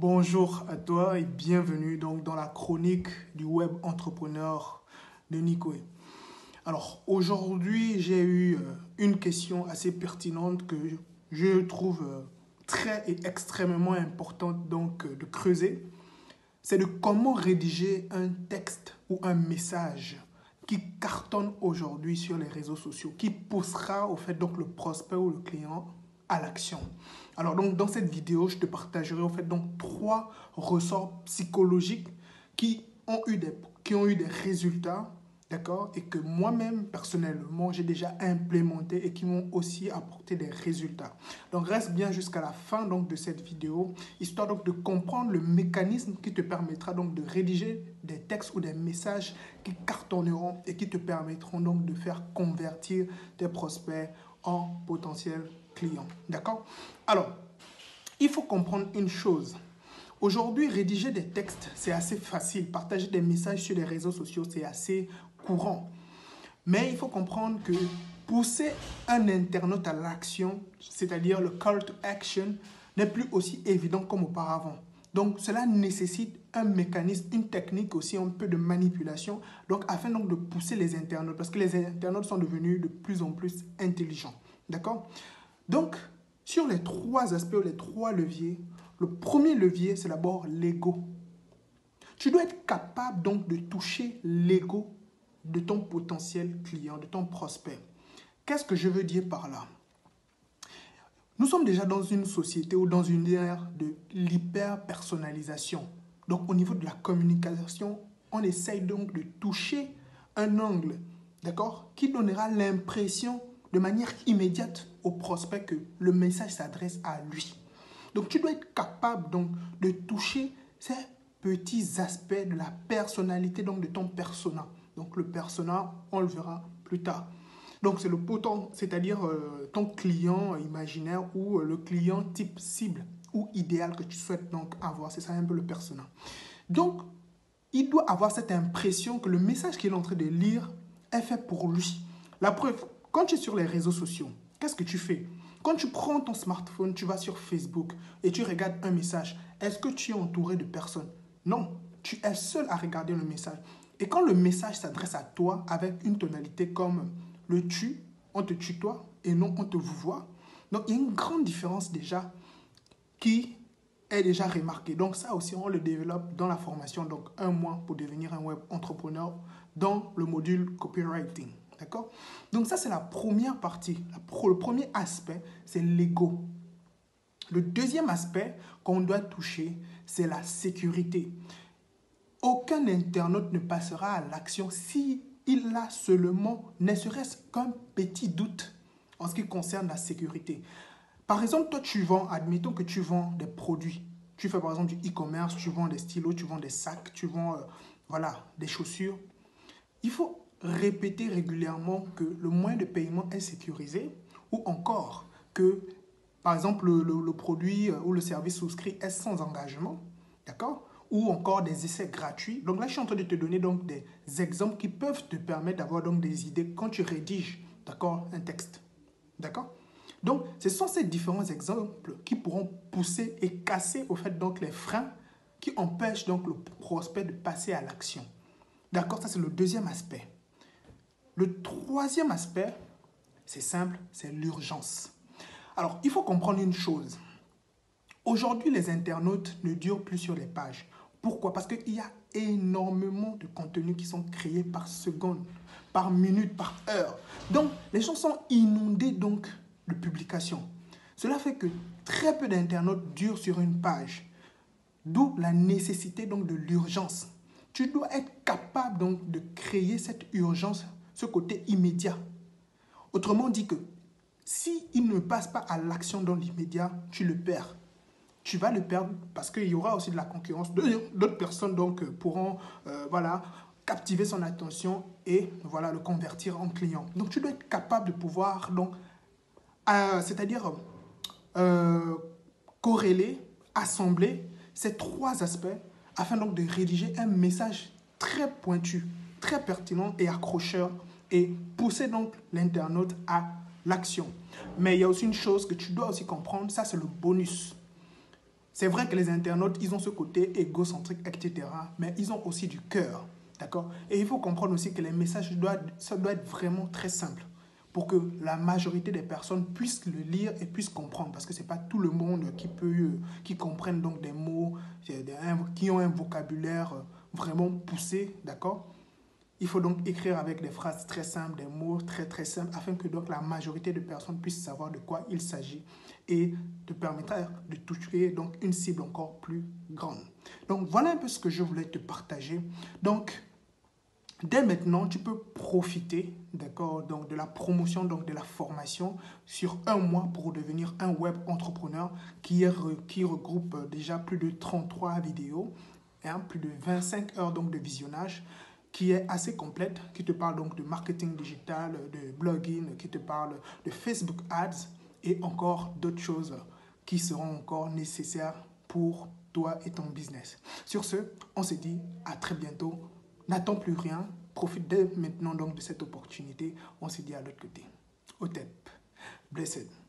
Bonjour à toi et bienvenue donc dans la chronique du web entrepreneur de Nicoé. Alors aujourd'hui, j'ai eu une question assez pertinente que je trouve très et extrêmement importante donc de creuser. C'est de comment rédiger un texte ou un message qui cartonne aujourd'hui sur les réseaux sociaux, qui poussera au fait donc le prospect ou le client à l'action. Alors donc dans cette vidéo, je te partagerai en fait donc 3 ressorts psychologiques qui ont eu des résultats, d'accord, et que moi-même personnellement j'ai déjà implémenté et qui m'ont aussi apporté des résultats. Donc reste bien jusqu'à la fin donc de cette vidéo, histoire donc de comprendre le mécanisme qui te permettra donc de rédiger des textes ou des messages qui cartonneront et qui te permettront donc de faire convertir tes prospects en potentiels clients. D'accord? Alors, il faut comprendre une chose. Aujourd'hui, rédiger des textes, c'est assez facile. Partager des messages sur les réseaux sociaux, c'est assez courant. Mais il faut comprendre que pousser un internaute à l'action, c'est-à-dire le call to action, n'est plus aussi évident comme auparavant. Donc, cela nécessite un mécanisme, une technique aussi, un peu de manipulation, donc afin donc de pousser les internautes, parce que les internautes sont devenus de plus en plus intelligents. D'accord? Donc, sur les 3 aspects, les 3 leviers, le premier levier, c'est d'abord l'ego. Tu dois être capable donc de toucher l'ego de ton potentiel client, de ton prospect. Qu'est-ce que je veux dire par là? Nous sommes déjà dans une société ou dans une ère de l'hyper-personnalisation. Donc, au niveau de la communication, on essaye donc de toucher un angle, d'accord, qui donnera l'impression de manière immédiate au prospect que le message s'adresse à lui. Donc, tu dois être capable donc de toucher ces petits aspects de la personnalité, donc de ton persona. Donc, le persona, on le verra plus tard. Donc, c'est le potent, c'est-à-dire ton client imaginaire ou le client type cible ou idéal que tu souhaites donc avoir. C'est ça un peu le persona. Donc, il doit avoir cette impression que le message qu'il est en train de lire est fait pour lui. La preuve, quand tu es sur les réseaux sociaux, qu'est-ce que tu fais? Quand tu prends ton smartphone, tu vas sur Facebook et tu regardes un message. Est-ce que tu es entouré de personnes? Non, tu es seul à regarder le message. Et quand le message s'adresse à toi avec une tonalité comme le tu, on te tutoie et non on te vouvoie, donc il y a une grande différence déjà qui est déjà remarquée. Donc ça aussi, on le développe dans la formation, donc 1 mois pour devenir un web entrepreneur dans le module copywriting. D'accord? Donc ça, c'est la première partie. Le premier aspect, c'est l'ego. Le deuxième aspect qu'on doit toucher, c'est la sécurité. Aucun internaute ne passera à l'action si il a seulement, ne serait-ce qu'un petit doute en ce qui concerne la sécurité. Par exemple, toi, tu vends, admettons que tu vends des produits. Tu fais par exemple du e-commerce, tu vends des stylos, tu vends des sacs, tu vends voilà, des chaussures. Il faut répéter régulièrement que le moyen de paiement est sécurisé ou encore que, par exemple, le produit ou le service souscrit est sans engagement, d'accord? Ou encore des essais gratuits. Donc là, je suis en train de te donner donc des exemples qui peuvent te permettre d'avoir donc des idées quand tu rédiges, d'accord, un texte, d'accord? Donc, ce sont ces différents exemples qui pourront pousser et casser au fait donc les freins qui empêchent donc le prospect de passer à l'action, d'accord? Ça, c'est le deuxième aspect. Le troisième aspect, c'est simple, c'est l'urgence. Alors, il faut comprendre une chose. Aujourd'hui, les internautes ne durent plus sur les pages. Pourquoi? Parce qu'il y a énormément de contenus qui sont créés par seconde, par minute, par heure. Donc, les gens sont inondés donc, de publications. Cela fait que très peu d'internautes durent sur une page. D'où la nécessité donc, de l'urgence. Tu dois être capable donc, de créer cette urgence, ce côté immédiat. Autrement dit que s'il ne passe pas à l'action dans l'immédiat, tu le perds. Tu vas le perdre parce qu'il y aura aussi de la concurrence. D'autres personnes donc, pourront voilà, captiver son attention et voilà, le convertir en client. Donc, tu dois être capable de pouvoir, c'est-à-dire corréler, assembler ces 3 aspects afin donc, de rédiger un message très pointu, très pertinent et accrocheur et pousser donc l'internaute à l'action. Mais il y a aussi une chose que tu dois aussi comprendre, ça c'est le bonus. C'est vrai que les internautes, ils ont ce côté égocentrique, etc. Mais ils ont aussi du cœur, d'accord? Et il faut comprendre aussi que les messages, ça doit être vraiment très simple pour que la majorité des personnes puissent le lire et puissent comprendre. Parce que ce n'est pas tout le monde qui comprenne donc des mots, qui ont un vocabulaire vraiment poussé, d'accord? Il faut donc écrire avec des phrases très simples, des mots très simples, afin que donc la majorité de personnes puissent savoir de quoi il s'agit et te permettra de toucher donc une cible encore plus grande. Donc voilà un peu ce que je voulais te partager. Donc dès maintenant, tu peux profiter, d'accord, donc de la promotion, donc de la formation sur 1 mois pour devenir un web entrepreneur qui regroupe déjà plus de 33 vidéos, hein, plus de 25 heures donc de visionnage, qui est assez complète, qui te parle donc de marketing digital, de blogging, qui te parle de Facebook Ads et encore d'autres choses qui seront encore nécessaires pour toi et ton business. Sur ce, on se dit à très bientôt. N'attends plus rien, profite dès maintenant donc de cette opportunité. On se dit à l'autre côté. Au top. Blessed.